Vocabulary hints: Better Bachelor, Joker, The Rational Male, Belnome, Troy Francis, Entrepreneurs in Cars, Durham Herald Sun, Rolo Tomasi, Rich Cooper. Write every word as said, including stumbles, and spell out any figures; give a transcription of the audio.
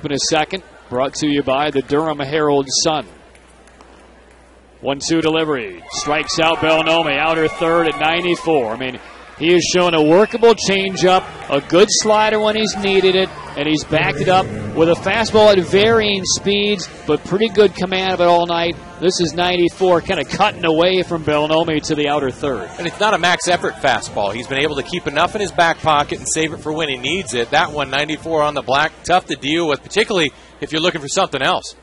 up in a second. Brought to you by the Durham Herald Sun. one two delivery. Strikes out Belnome. Outer third at ninety-four. I mean, he has shown a workable changeup, a good slider when he's needed it, and he's backed it up with a fastball at varying speeds, but pretty good command of it all night. This is ninety-four, kind of cutting away from Belnome to the outer third. And it's not a max effort fastball. He's been able to keep enough in his back pocket and save it for when he needs it. That one, ninety-four on the black, tough to deal with, particularly if you're looking for something else.